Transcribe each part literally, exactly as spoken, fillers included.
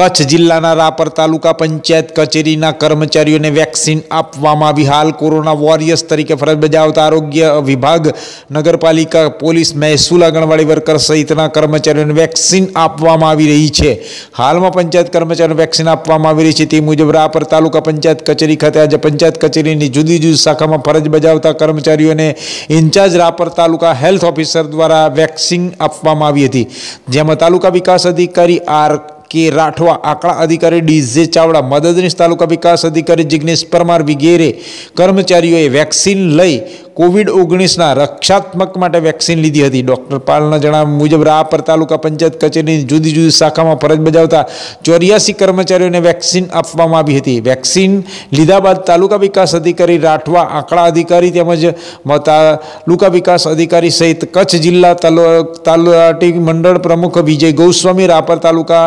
कच्छ जिल्लाना रापर तालुका पंचायत कचेरीना कर्मचारीओने वेक्सिन आपवामां आवी। हाल कोरोना वोरियर्स तरीके फरज बजावता आरोग्य विभाग, नगरपालिका, पोलीस, महसूल, आंगणवाड़ी वर्कर सहितना कर्मचारीओने वेक्सिन आपवामां आवी रही छे। हालमां पंचायत कर्मचारीओने वेक्सिन आपवामां आवी रही छे। ते मुजब रापर तालुका पंचायत कचेरी खाते आज पंचायत कचेरीनी जुदी जुदी शाखामां फरज बजावता कर्मचारीओने in charge Rapar taluka health officer द्वारा वेक्सिन आपवामां आवी हती, जेमां तालुका विकास अधिकारी आर के राठवा, आंकड़ा अधिकारी डीजे चावड़ा, मददनीश तालुका विकास अधिकारी जिग्नेश परमार वगैरे कर्मचारीओए वेक्सिन लई कोविड उन्नीस ना रक्षात्मक माटे वेक्सिन लीधी हती। डॉक्टर पालना जणाव्या मुजब रापर तालुका पंचायत कचेरीनी जुदी जुदी शाखामां फरज बजावता चौरासी कर्मचारीओने वेक्सिन आपवामां आवी हती। वेक्सिन लीधा बाद तालुका विकास अधिकारी राठवा, आंकड़ा अधिकारी તેમજ તાલુકા विकास अधिकारी सहित कच्छ जिला तलाटी मंडल प्रमुख विजय गोस्वामी, रापर तालुका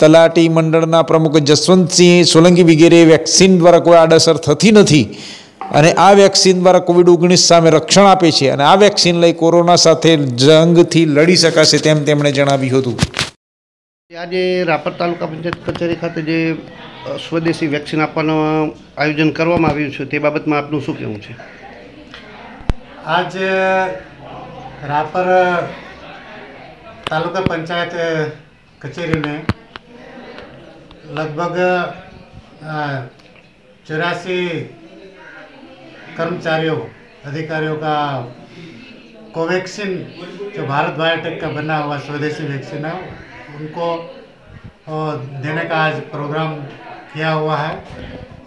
तलाटी मंडलना प्रमुख जसवंत सिंह सोलंकी वगैरे वेक्सिन द्वारा कोई आडअसर थती नथी અને આ વેક્સિન દ્વારા કોવિડ ઓગણીસ સામે રક્ષણ આપે છે અને આ વેક્સિન લઈ કોરોના સાથે જંગથી લડી શકાશે તેમ તેમણે જણાવ્યું હતું। આજે રાપર તાલુકા પંચાયત કચેરી ખાતે જે સ્વદેશી વેક્સિન આપવાનું આયોજન કરવામાં આવ્યું છે તે બાબતમાં આપનું શું કહેવું છે? આજ રાપર તાલુકા પંચાયત કચેરીને લગભગ ચોरासी कर्मचारियों अधिकारियों का कोवैक्सिन जो भारत बायोटेक का बना हुआ स्वदेशी वैक्सीन है उनको देने का आज प्रोग्राम किया हुआ है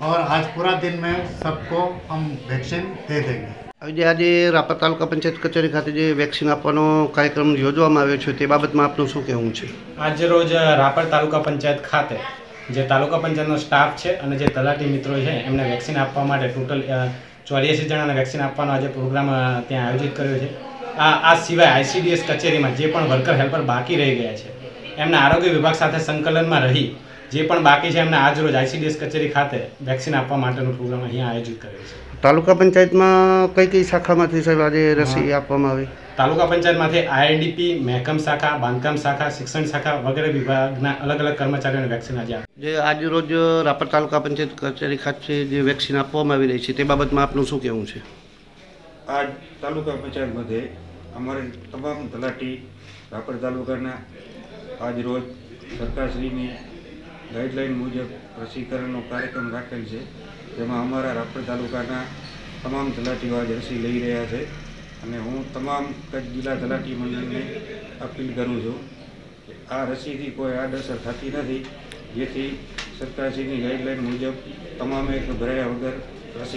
और आज पूरा दिन में सबको हम वैक्सीन दे देंगे। आज आज रापर तालुका पंचायत कचेरी खाते वेक्सिन आपवानो कार्यक्रम योजवामां आव्यो छे ते बाबतमां आपनुं शुं कहेवुं छे? आज रोज रापर तालुका पंचायत खाते जे तालुका पंचायतनो स्टाफ है और जो तलाटी मित्रों है एमने वेक्सिन आपवा माटे टोटल चौरासी जणाने वेक्सिन आपवानो आज प्रोग्राम त्यां आयोजित कर्यो छे। आ आ सिवाय आईसीडीएस कचेरी में जे पण वर्कर हेल्पर बाकी रही गया है एमने आरोग्य विभाग साथे संकलन में रही जे पण बाकी है एमने आज रोज आईसीडीएस कचेरी खाते वेक्सिन आपवा माटेनो प्रोग्राम अहींया आयोजित कर्यो छे। तालुका पंचायत में कई कई शाखा में साहेब आज रसी आपवामां आवी? तालुका पंचायत में आईएनडीपी, महकम शाखा, बांधकाम शाखा, शिक्षण शाखा वगैरह विभाग अलग अलग कर्मचारियों ने वेक्सिन आज जो आज रोज रापर तालुका पंचायत कचेरी खाते जो वेक्सिन आपवामां आवी रही है ते बाबतमां आपनुं शुं कहेवुं छे? आज तालुका पंचायत में अमारे तमाम तलाटी रापर तालुकाना आज रोज सरकारश्रीनी गाइडलाइन मुजब रसीकरणनो कार्यक्रम राखेल छे जेमां अमारा रापर तालुकाना तमाम तलाटीओ आज रसी लई रह्या छे। हूँ तमाम कच्छ जिला तलाटी मंडल ने अपील करूँ छूँ कि आ रसी थी कोई आडअसर थती नहीं, जेथी सरकारश्रीनी गाइडलाइन मुजब तमामे घबराया वगर रसी